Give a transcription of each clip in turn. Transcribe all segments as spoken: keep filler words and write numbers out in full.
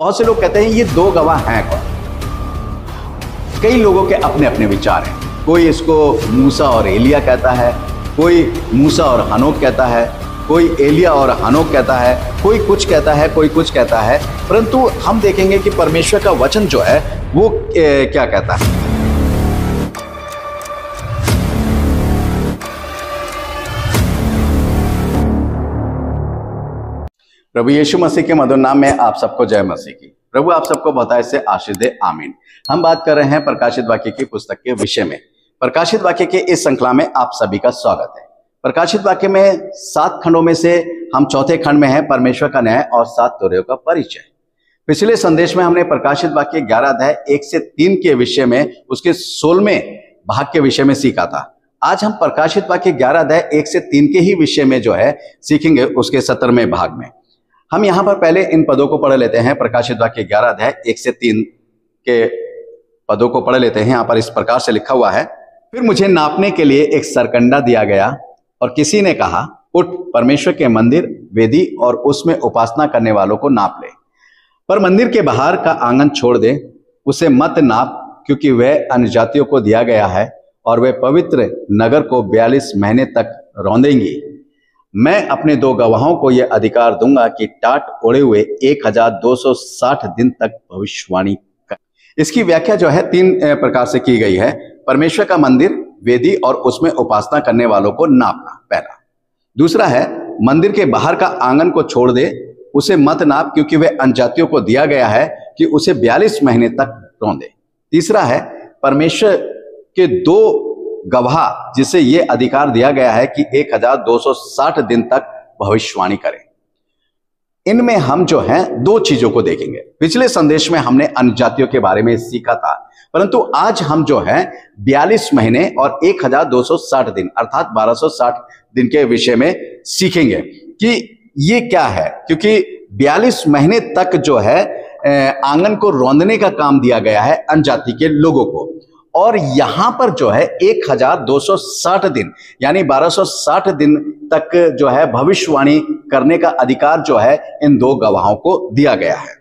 बहुत से लोग कहते हैं ये दो गवाह हैं कौन। कई लोगों के अपने अपने विचार हैं। कोई इसको मूसा और एलिया कहता है, कोई मूसा और हनोक कहता है, कोई एलिया और हनोक कहता है, कोई कुछ कहता है, कोई कुछ कहता है। परंतु हम देखेंगे कि परमेश्वर का वचन जो है वो ए, क्या कहता है। प्रभु यीशु मसीह के मधुर नाम में आप सबको जय मसीह की। प्रभु आप सबको बहुतायत से आशीष दे, आमीन। हम बात कर रहे हैं प्रकाशित वाक्य की पुस्तक के विषय में। प्रकाशित वाक्य के इस श्रृंखला में आप सभी का स्वागत है। प्रकाशित वाक्य में सात खंडों में से हम चौथे खंड में हैं, परमेश्वर का न्याय और सात तुरहियों का परिचय। पिछले संदेश में हमने प्रकाशित वाक्य ग्यारह अध्याय एक से तीन के विषय में, उसके सोलहवें भाग के विषय में सीखा था। आज हम प्रकाशित वाक्य ग्यारह अध्याय एक से तीन के ही विषय में जो है सीखेंगे, उसके सत्रहवें भाग में। हम यहाँ पर पहले इन पदों को पढ़ लेते हैं। प्रकाशित वाक्य ग्यारह अध्याय एक से तीन के पदों को पढ़ लेते हैं। यहाँ पर इस प्रकार से लिखा हुआ है, फिर मुझे नापने के लिए एक सरकंडा दिया गया और किसी ने कहा, उठ, परमेश्वर के मंदिर, वेदी और उसमें उपासना करने वालों को नाप ले, पर मंदिर के बाहर का आंगन छोड़ दे, उसे मत नाप, क्योंकि वह अन्य जातियों को दिया गया है और वे पवित्र नगर को बयालीस महीने तक रौंदेंगी। मैं अपने दो गवाहों को यह अधिकार दूंगा कि टाट ओढ़े हुए एक हज़ार दो सौ साठ दिन तक भविष्यवाणी कर। इसकी व्याख्या जो है तीन प्रकार से की गई है। परमेश्वर का मंदिर, वेदी और उसमें उपासना करने वालों को नापना, पहला। दूसरा है, मंदिर के बाहर का आंगन को छोड़ दे, उसे मत नाप, क्योंकि वे अन्यजातियों को दिया गया है कि उसे बयालीस महीने तक रौंदे। तीसरा है, परमेश्वर के दो गवाह जिसे यह अधिकार दिया गया है कि एक हज़ार दो सौ साठ दिन तक भविष्यवाणी करें। इनमें हम जो हैं दो चीजों को देखेंगे। पिछले संदेश में हमने अन्य जातियों के बारे में सीखा था, परंतु आज हम जो हैं बयालीस महीने और एक हज़ार दो सौ साठ दिन अर्थात बारह सौ साठ दिन के विषय में सीखेंगे कि ये क्या है। क्योंकि बयालीस महीने तक जो है आंगन को रौंदने का काम दिया गया है अन्य जाति के लोगों को, और यहां पर जो है एक हज़ार दो सौ साठ दिन यानी बारह सौ साठ दिन तक जो है भविष्यवाणी करने का अधिकार जो है इन दो गवाहों को दिया गया है।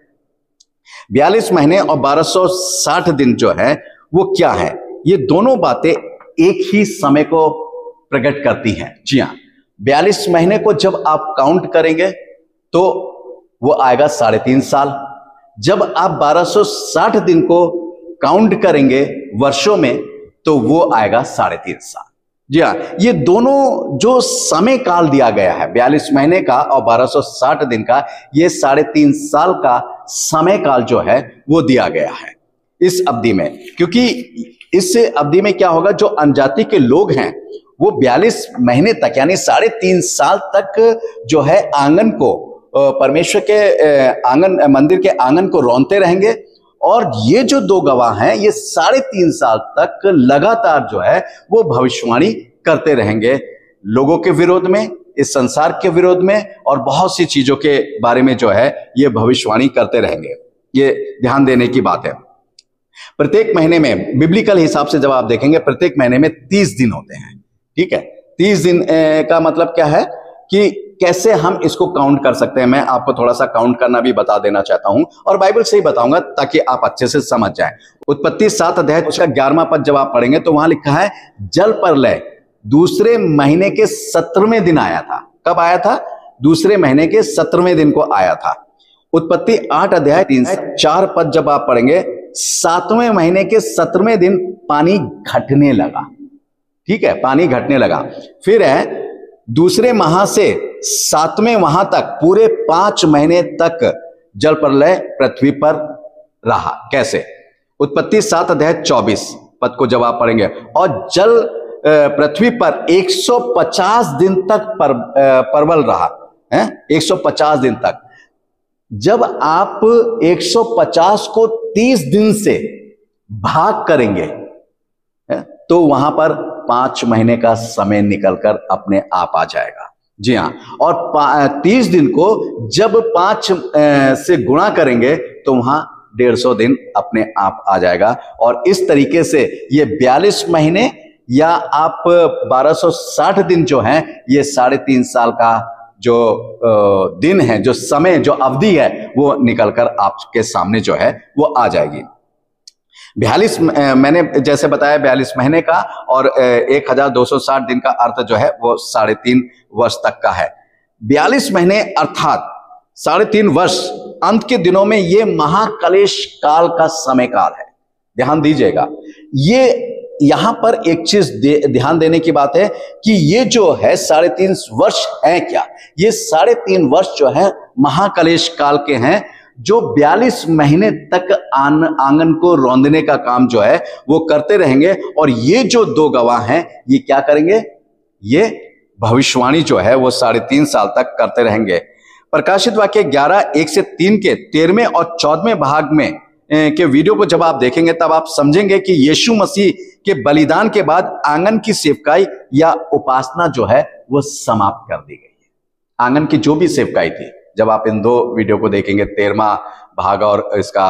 बयालीस महीने और बारह सौ साठ दिन जो है वो क्या है? ये दोनों बातें एक ही समय को प्रकट करती हैं। जी हां, बयालीस महीने को जब आप काउंट करेंगे तो वो आएगा साढ़े तीन साल। जब आप बारह सौ साठ दिन को काउंट करेंगे वर्षों में तो वो आएगा साढ़े तीन साल। जी हाँ, ये दोनों जो समय काल दिया गया है बयालीस महीने का और बारह सौ साठ दिन का, ये साढ़े तीन साल का समय काल जो है वो दिया गया है इस अवधि में। क्योंकि इस अवधि में क्या होगा, जो अन्यजाति के लोग हैं वो बयालीस महीने तक यानी साढ़े तीन साल तक जो है आंगन को, परमेश्वर के आंगन, मंदिर के आंगन को रौंदते रहेंगे। और ये जो दो गवाह हैं ये साढ़े तीन साल तक लगातार जो है वो भविष्यवाणी करते रहेंगे लोगों के विरोध में, इस संसार के विरोध में, और बहुत सी चीजों के बारे में जो है ये भविष्यवाणी करते रहेंगे। ये ध्यान देने की बात है। प्रत्येक महीने में बिब्लिकल हिसाब से जब आप देखेंगे प्रत्येक महीने में तीस दिन होते हैं। ठीक है, तीस दिन का मतलब क्या है कि कैसे हम इसको काउंट कर सकते हैं। मैं आपको थोड़ा सा काउंट करना भी बता देना चाहता हूं और बाइबल से ही बताऊंगा ताकि आप अच्छे से समझ जाएं। उत्पत्ति सात अध्याय उसका ग्यारहवां पद जब आप पढ़ेंगे तो वहां लिखा है, जल प्रलय दूसरे महीने के सत्रहवें दिन आया था। कब आया था? दूसरे महीने के सत्रहवें दिन को आया था। उत्पत्ति आठ अध्याय तीन से चार पद जब आप पढ़ेंगे, सातवें महीने के सत्रहवें दिन पानी घटने लगा। ठीक है, पानी घटने लगा। फिर है, दूसरे माह से सातवें माह तक पूरे पांच महीने तक जल प्रलय पृथ्वी पर रहा। कैसे? उत्पत्ति सात अध्याय चौबीस पद को जब आप पढ़ेंगे, और जल पृथ्वी पर एक सौ पचास दिन तक पर, परवल रहा है, एक सौ पचास दिन तक। जब आप एक सौ पचास को तीस दिन से भाग करेंगे तो वहां पर पांच महीने का समय निकलकर अपने आप आ जाएगा। जी हाँ, और तीस दिन को जब पांच से गुणा करेंगे तो वहां डेढ़ सौ दिन अपने आप आ जाएगा। और इस तरीके से ये बयालीस महीने या आप बारह सौ साठ दिन जो हैं ये साढ़े तीन साल का जो दिन है, जो समय, जो अवधि है, वो निकलकर आपके सामने जो है वो आ जाएगी। बयालीस, मैंने जैसे बताया बयालीस महीने का और एक हजार दो सौ साठ दिन का अर्थ जो है वो साढ़े तीन वर्ष तक का है। बयालीस महीने अर्थात साढ़े तीन वर्ष अंत के दिनों में ये महाकलेश काल का समय काल है। ध्यान दीजिएगा, ये यहां पर एक चीज दे, ध्यान देने की बात है कि ये जो है साढ़े तीन वर्ष है क्या, ये साढ़े तीन वर्ष जो है महाकलेश काल के हैं, जो बयालीस महीने तक आन, आंगन को रौंदने का काम जो है वो करते रहेंगे। और ये जो दो गवाह हैं ये क्या करेंगे, ये भविष्यवाणी जो है वो साढ़े तीन साल तक करते रहेंगे। प्रकाशित वाक्य ग्यारह एक से तीन के तेरहवें और चौदहवें भाग में के वीडियो को जब आप देखेंगे तब आप समझेंगे कि यीशु मसीह के बलिदान के बाद आंगन की सेवकाई या उपासना जो है वो समाप्त कर दी गई है। आंगन की जो भी सेवकाई थी, जब आप इन दो वीडियो को देखेंगे, तेरहवां भाग और इसका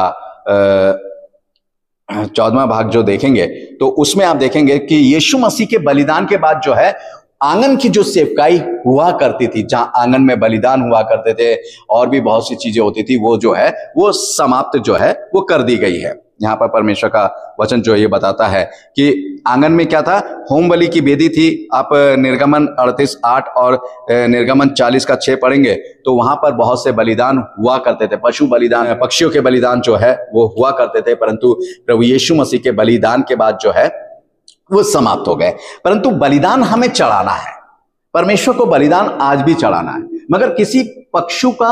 चौदहवां भाग जो देखेंगे, तो उसमें आप देखेंगे कि यीशु मसीह के बलिदान के बाद जो है आंगन की जो सेवकाई हुआ करती थी, जहां आंगन में बलिदान हुआ करते थे और भी बहुत सी चीजें होती थी, वो जो है वो समाप्त जो है वो कर दी गई है। यहाँ पर परमेश्वर का वचन जो ये बताता है कि आंगन में क्या था, होम बलि की वेदी थी। आप निर्गमन अड़तीस आठ और निर्गमन चालीस का छः पढ़ेंगे तो वहां पर बहुत से बलिदान हुआ करते थे, पशु बलिदान, पक्षियों के बलिदान जो है वो हुआ करते थे, परंतु प्रभु यीशु मसीह के बलिदान के बाद जो है वो समाप्त हो गए। परंतु बलिदान हमें चढ़ाना है, परमेश्वर को बलिदान आज भी चढ़ाना है, मगर किसी पशु का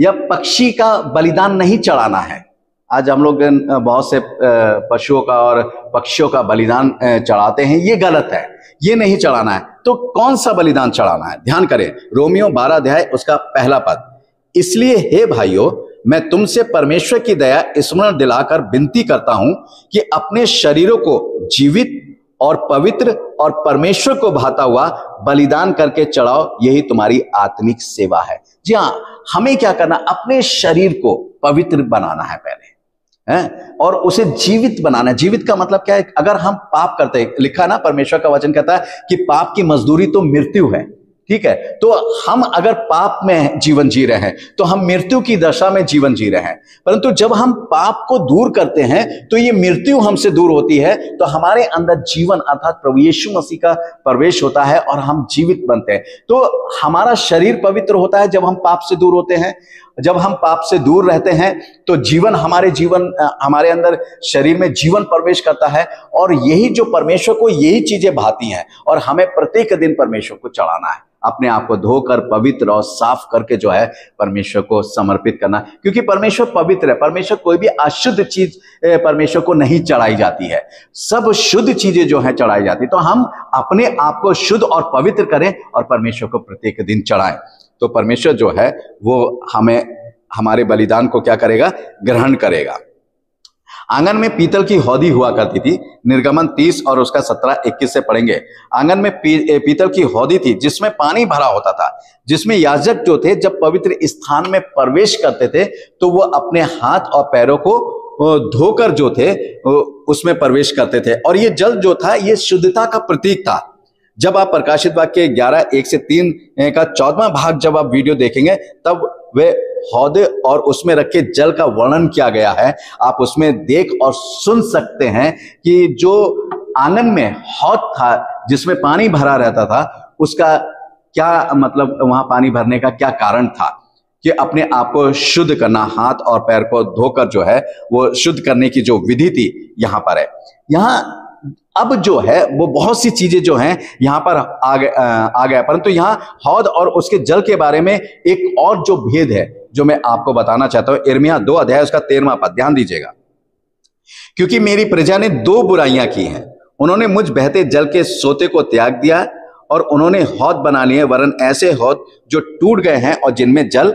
या पक्षी का बलिदान नहीं चढ़ाना है। आज हम लोग बहुत से पशुओं का और पक्षियों का बलिदान चढ़ाते हैं, ये गलत है, ये नहीं चढ़ाना है। तो कौन सा बलिदान चढ़ाना है, ध्यान करें, रोमियो बारह अध्याय उसका पहला पद। इसलिए हे भाइयों, मैं तुमसे परमेश्वर की दया स्मरण दिलाकर विनती करता हूं कि अपने शरीरों को जीवित और पवित्र और परमेश्वर को भाता हुआ बलिदान करके चढ़ाओ, यही तुम्हारी आत्मिक सेवा है। जी हाँ, हमें क्या करना, अपने शरीर को पवित्र बनाना है पहले है? और उसे जीवित बनाना है। जीवित का मतलब क्या है, अगर हम पाप करते हैं, लिखा ना, परमेश्वर का वचन कहता है कि पाप की मजदूरी तो मृत्यु है, ठीक है। तो हम अगर पाप में जीवन जी रहे हैं तो हम मृत्यु की दशा में जीवन जी रहे हैं, परंतु जब हम पाप को दूर करते हैं तो ये मृत्यु हमसे दूर होती है, तो हमारे अंदर जीवन अर्थात प्रभु यीशु मसीह का प्रवेश होता है और हम जीवित बनते हैं। तो हमारा शरीर पवित्र होता है जब हम पाप से दूर होते हैं। जब हम पाप से दूर रहते हैं तो जीवन हमारे जीवन हमारे अंदर शरीर में जीवन प्रवेश करता है, और यही जो परमेश्वर को यही चीजें भाती हैं और हमें प्रत्येक दिन परमेश्वर को चढ़ाना है, अपने आप को धोकर पवित्र और साफ करके जो है परमेश्वर को समर्पित करना, क्योंकि परमेश्वर पवित्र है। परमेश्वर कोई भी अशुद्ध चीज परमेश्वर को नहीं चढ़ाई जाती है, सब शुद्ध चीजें जो है चढ़ाई जाती है। तो हम अपने आप को शुद्ध और पवित्र करें और परमेश्वर को प्रत्येक दिन चढ़ाएं, तो परमेश्वर जो है वो हमें हमारे बलिदान को क्या करेगा, ग्रहण करेगा। आंगन में पीतल की हौदी हुआ करती थी, निर्गमन तीस और उसका सत्रह इक्कीस से पढ़ेंगे। आंगन में पी, पीतल की हौदी थी जिसमें पानी भरा होता था, जिसमें याजक जो थे जब पवित्र स्थान में प्रवेश करते थे तो वो अपने हाथ और पैरों को धोकर जो थे उसमें प्रवेश करते थे, और ये जल जो था ये शुद्धता का प्रतीक था। जब आप प्रकाशित वाक्य ग्यारह एक से तीन का चौदहवां भाग जब आप वीडियो देखेंगे तब वे हौदे और उसमें रखे जल का वर्णन किया गया है। आप उसमें देख और सुन सकते हैं कि जो आंगन में हौद था जिसमें पानी भरा रहता था, उसका क्या मतलब, वहां पानी भरने का क्या कारण था कि अपने आप को शुद्ध करना, हाथ और पैर को धोकर जो है वो शुद्ध करने की जो विधि थी यहाँ पर है। यहाँ अब जो है वो बहुत सी चीजें जो हैं यहाँ पर आ गए आ गया परंतु यहाँ हौद और उसके जल के बारे में एक और जो भेद है जो मैं आपको बताना चाहता हूं। यिर्मयाह दो अध्याय उसका तेरहवां पद, ध्यान दीजिएगा। क्योंकि मेरी प्रजा ने दो बुराइयां की हैं, उन्होंने मुझ बहते जल के सोते को त्याग दिया और उन्होंने हौद बना लिए, वरन ऐसे हौद जो टूट गए हैं और जिनमें जल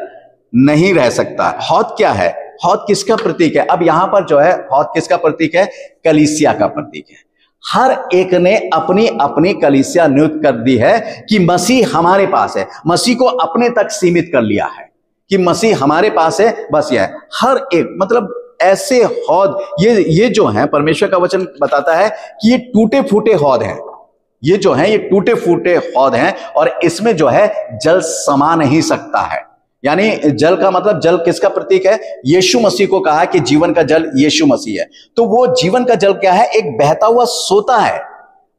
नहीं रह सकता। हौद क्या है, हौद किसका प्रतीक है? अब यहाँ पर जो है हौद किसका प्रतीक है, कलीसिया का प्रतीक है। हर एक ने अपनी अपनी कलीसिया नियुक्त कर दी है कि मसीह हमारे पास है, मसीह को अपने तक सीमित कर लिया है कि मसीह हमारे पास है, बस यह है। हर एक मतलब ऐसे हौद, ये ये जो है परमेश्वर का वचन बताता है कि ये टूटे फूटे हौद हैं, ये जो है ये टूटे फूटे हौद हैं और इसमें जो है जल समा नहीं सकता है। यानी जल का मतलब, जल किसका प्रतीक है? यीशु मसीह को कहा कि जीवन का जल यीशु मसीह है। तो वो जीवन का जल क्या है? एक बहता हुआ सोता है,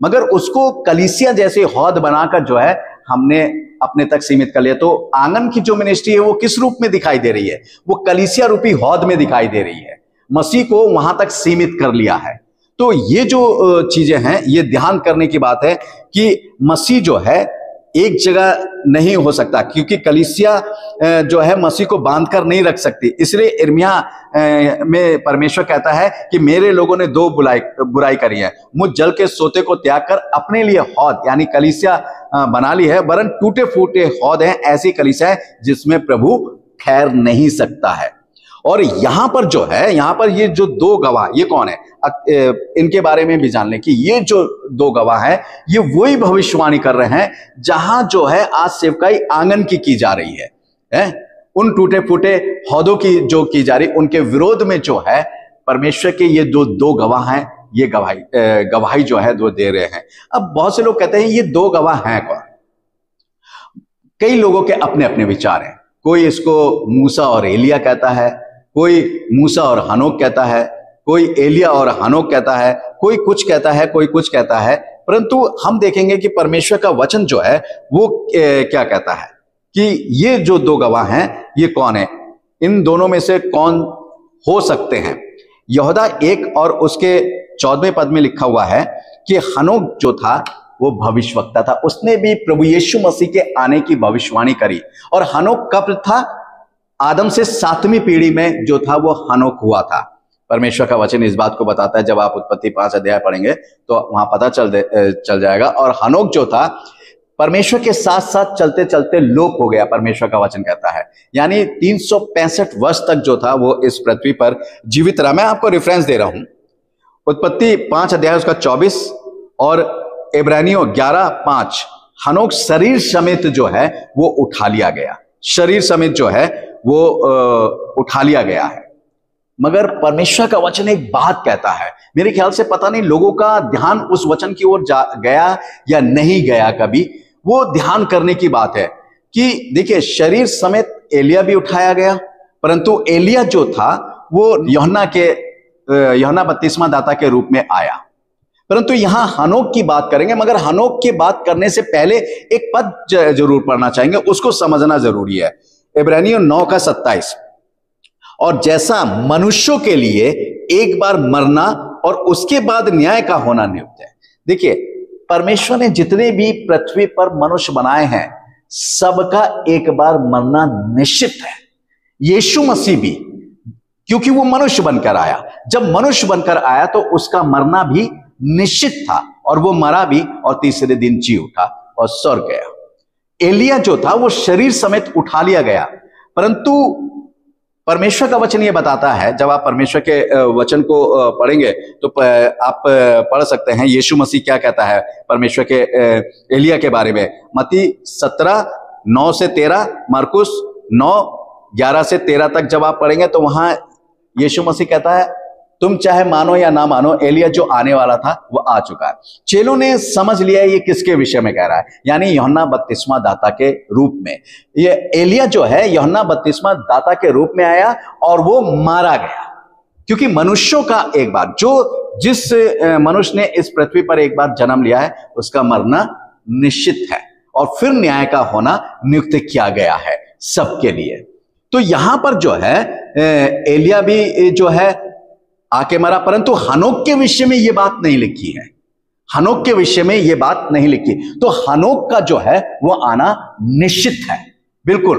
मगर उसको कलीसिया जैसे हौद बनाकर जो है हमने अपने तक सीमित कर लिया। तो आंगन की जो मिनिस्ट्री है वो किस रूप में दिखाई दे रही है? वो कलीसिया रूपी हौद में दिखाई दे रही है। मसीह को वहां तक सीमित कर लिया है। तो ये जो चीजें हैं ये ध्यान करने की बात है कि मसीह जो है एक जगह नहीं हो सकता, क्योंकि कलीसिया जो है मसीह को बांधकर नहीं रख सकती। इसलिए इर्मिया में परमेश्वर कहता है कि मेरे लोगों ने दो बुराई बुराई करी है, मुझ जल के सोते को त्याग कर अपने लिए हौद यानी कलीसिया बना ली है, वरन टूटे फूटे हौद हैं, ऐसी कलीसिया है जिसमें प्रभु ठहर नहीं सकता है। और यहां पर जो है, यहां पर ये जो दो गवाह, ये कौन है? इनके बारे में भी जान लें कि ये जो दो गवाह है ये वही भविष्यवाणी कर रहे हैं जहां जो है आज सेवकाई आंगन की की जा रही है, है? उन टूटे फूटे हौदों की जो की जा रही, उनके विरोध में जो है परमेश्वर के ये जो दो गवाह हैं ये गवाही गवाही जो है वो दे रहे हैं। अब बहुत से लोग कहते हैं ये दो गवाह हैं कौन? कई लोगों के अपने अपने विचार हैं। कोई इसको मूसा और एलिया कहता है, कोई मूसा और हनोक कहता है, कोई एलिया और हनोक कहता है, कोई कुछ कहता है, कोई कुछ कहता है। परंतु हम देखेंगे कि परमेश्वर का वचन जो है वो क्या कहता है कि ये जो दो गवाह हैं ये कौन है, इन दोनों में से कौन हो सकते हैं। यहूदा एक और उसके चौदहवें पद में लिखा हुआ है कि हनोक जो था वो भविष्यवक्ता था, उसने भी प्रभु यीशु मसीह के आने की भविष्यवाणी करी। और हनोक कब था? आदम से सातवीं पीढ़ी में जो था वो हनोक हुआ था। परमेश्वर का वचन इस बात को बताता है, जब आप उत्पत्ति पांच अध्याय पढ़ेंगे तो वहां पता चल चल जाएगा। और हनोक जो था परमेश्वर के साथ साथ चलते चलते लोप हो गया, परमेश्वर का वचन कहता है। यानी तीन सौ पैंसठ वर्ष तक जो था वो इस पृथ्वी पर जीवित रहा। मैं आपको रेफरेंस दे रहा हूं, उत्पत्ति पांच अध्याय उसका चौबीस और इब्रानियों ग्यारह पांच। हनोक शरीर समेत जो है वो उठा लिया गया, शरीर समेत जो है वो उठा लिया गया है। मगर परमेश्वर का वचन एक बात कहता है, मेरे ख्याल से पता नहीं लोगों का ध्यान उस वचन की ओर गया या नहीं गया, कभी वो ध्यान करने की बात है कि देखिए शरीर समेत एलिया भी उठाया गया, परंतु एलिया जो था वो यूहन्ना के यूहन्ना बपतिस्मा दाता के रूप में आया। परंतु यहां हनोक की बात करेंगे, मगर हनोक की बात करने से पहले एक पद जरूर पढ़ना चाहेंगे, उसको समझना जरूरी है। इब्रानियों नौ का सत्ताईस, और जैसा मनुष्यों के लिए एक बार मरना और उसके बाद न्याय का होना नियुक्त है। देखिए परमेश्वर ने जितने भी पृथ्वी पर मनुष्य बनाए हैं सबका एक बार मरना निश्चित है। यीशु मसीह भी, क्योंकि वो मनुष्य बनकर आया, जब मनुष्य बनकर आया तो उसका मरना भी निश्चित था, और वो मरा भी और तीसरे दिन जी उठा और स्वर्ग गया। एलिया जो था वो शरीर समेत उठा लिया गया, परंतु परमेश्वर का वचन ये बताता है, जब आप परमेश्वर के वचन को पढ़ेंगे तो आप पढ़ सकते हैं यीशु मसीह क्या कहता है परमेश्वर के एलिया के बारे में। मत्ती सत्रह नौ से तेरह, मार्कुस नौ ग्यारह से तेरह तक जब आप पढ़ेंगे तो वहां यीशु मसीह कहता है तुम चाहे मानो या ना मानो, एलिया जो आने वाला था वो आ चुका है। चेलों ने समझ लिया ये किसके विषय में कह रहा है, यानी यूहन्ना बपतिस्मा दाता के रूप में। ये एलिया जो है यूहन्ना बपतिस्मा दाता के रूप में आया और वो मारा गया, क्योंकि मनुष्यों का एक बार, जो जिस मनुष्य ने इस पृथ्वी पर एक बार जन्म लिया है उसका मरना निश्चित है, और फिर न्याय का होना नियुक्त किया गया है सबके लिए। तो यहां पर जो है एलिया भी जो है आके मरा, परंतु हनोक के विषय में यह बात नहीं लिखी है, हनोक के विषय में यह बात नहीं लिखी। तो हनोक का जो है वो आना निश्चित है, बिल्कुल।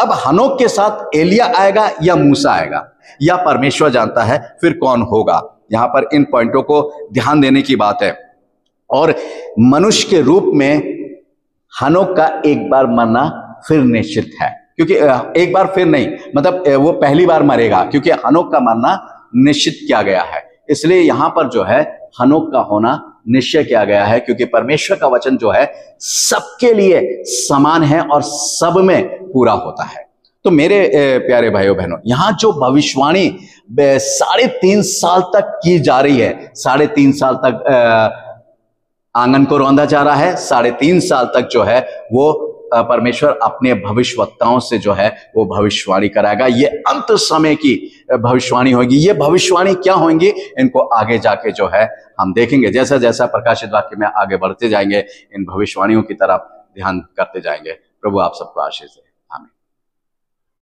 अब हनोक के साथ एलिया आएगा या मूसा आएगा या परमेश्वर जानता है फिर कौन होगा। यहां पर इन पॉइंटों को ध्यान देने की बात है। और मनुष्य के रूप में हनोक का एक बार मरना फिर निश्चित है, क्योंकि एक बार फिर नहीं, मतलब वो पहली बार मरेगा, क्योंकि हनोक का मरना निश्चित किया गया है। इसलिए यहां पर जो है हनोक का होना निश्चय किया गया है, क्योंकि परमेश्वर का वचन जो है सबके लिए समान है और सब में पूरा होता है। तो मेरे प्यारे भाइयों बहनों, यहां जो भविष्यवाणी साढ़े तीन साल तक की जा रही है, साढ़े तीन साल तक आंगन को रौंदा जा रहा है। साढ़े तीन साल तक जो है वो परमेश्वर अपने भविष्यवक्ताओं से जो है वो भविष्यवाणी कराएगा। ये अंत समय की भविष्यवाणी होगी। ये भविष्यवाणी क्या होंगी, इनको आगे जाके जो है हम देखेंगे। जैसा जैसा प्रकाशित वाक्य में आगे बढ़ते जाएंगे, इन भविष्यवाणियों की तरफ ध्यान करते जाएंगे। प्रभु आप सबको आशीष दे।